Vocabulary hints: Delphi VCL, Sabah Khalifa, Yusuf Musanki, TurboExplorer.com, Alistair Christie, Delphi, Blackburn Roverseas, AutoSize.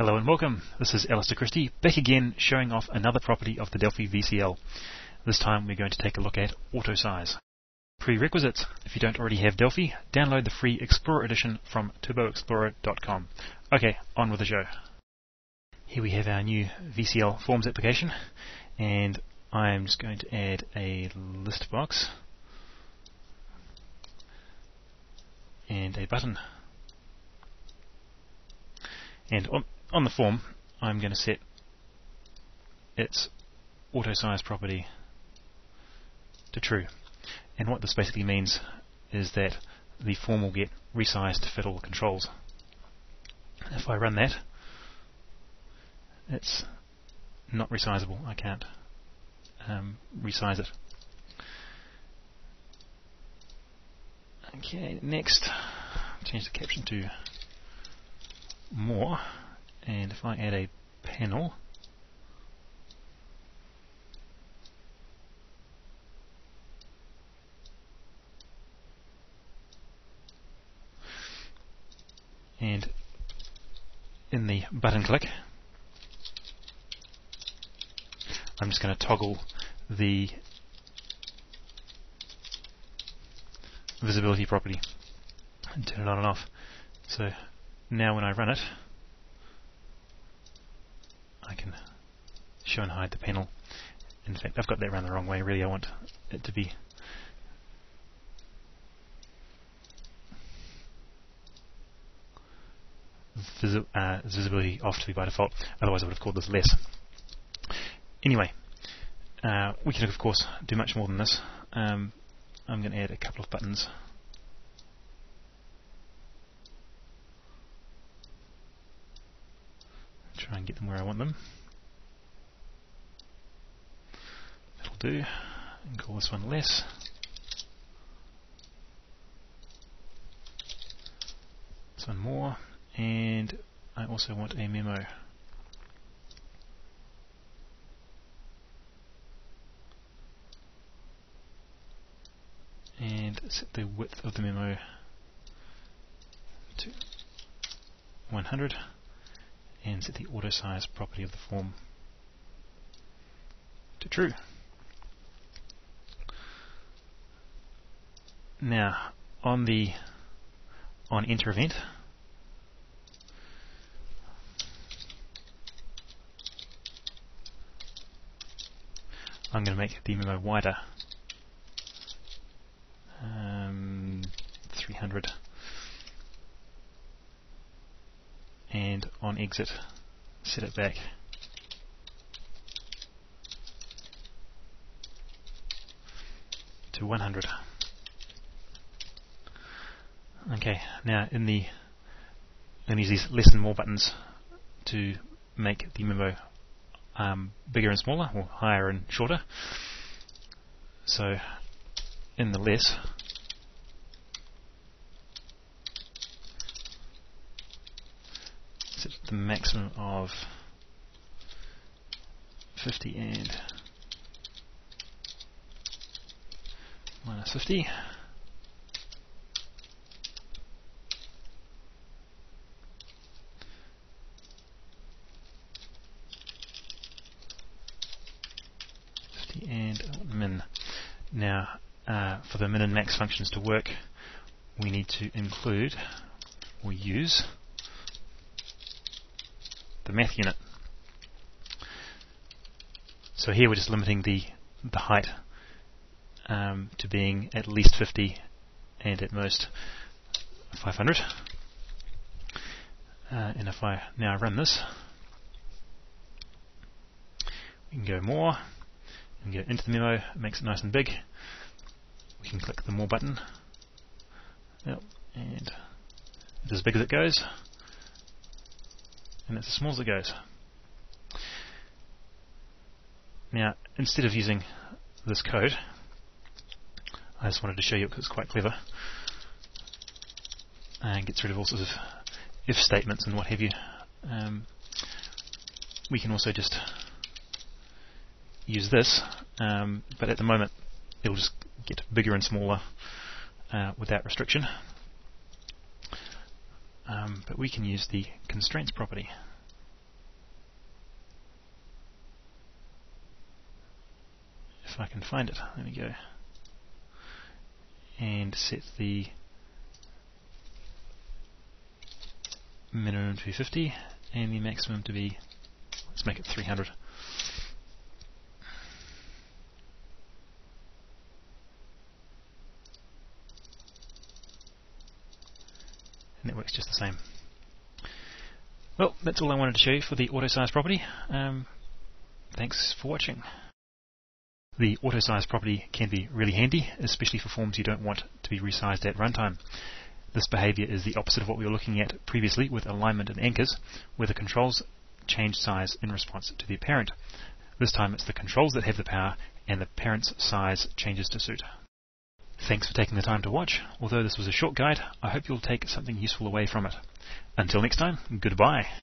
Hello and welcome, this is Alistair Christie, back again showing off another property of the Delphi VCL. This time we're going to take a look at AutoSize. Prerequisites: if you don't already have Delphi, download the free Explorer edition from TurboExplorer.com. Okay, on with the show. Here we have our new VCL Forms application, and I'm just going to add a list box and a button. And on the form, I'm going to set its AutoSize property to true. And what this basically means is that the form will get resized to fit all the controls. If I run that, it's not resizable. I can't resize it. Okay, next, change the caption to more, and if I add a panel, and in the button click, I'm just going to toggle the visibility property and turn it on and off. So now when I run it, I can show and hide the panel. In fact, I've got that run the wrong way. Really, I want it to be visibility off to be by default. Otherwise I would have called this less. Anyway, we can of course do much more than this. I'm going to add a couple of buttons. Try and get them where I want them. That'll do. And call this one less. This one more. And I also want a memo. And set the width of the memo to 100. And set the AutoSize property of the form to true. Now, on the enter event, I'm going to make the memo wider, 300. And on exit, set it back. to 100. Okay, now in the I'm going to use these less and more buttons to make the memo bigger and smaller, or higher and shorter. So in the less, set the maximum of 50 and minus 50, and min. Now, for the min and max functions to work, we need to include or use the math unit. So here we're just limiting the height to being at least 50 and at most 500. And if I now run this, we can go more and go into the memo. It makes it nice and big. We can click the more button, and it's as big as it goes. And it's as small as it goes. Now, instead of using this code, I just wanted to show you because it's quite clever and gets rid of all sorts of if statements and what have you. We can also just use this, but at the moment it'll just get bigger and smaller without restriction. But we can use the constraints property if I can find it. There we go. And set the minimum to be 50 and the maximum to be, let's make it 300. And it works just the same. Well, that's all I wanted to show you for the AutoSize property. Thanks for watching. The AutoSize property can be really handy, especially for forms you don't want to be resized at runtime. This behavior is the opposite of what we were looking at previously with alignment and anchors, where the controls change size in response to their parent. This time it's the controls that have the power, and the parent's size changes to suit. Thanks for taking the time to watch. Although this was a short guide, I hope you'll take something useful away from it. Until next time, goodbye.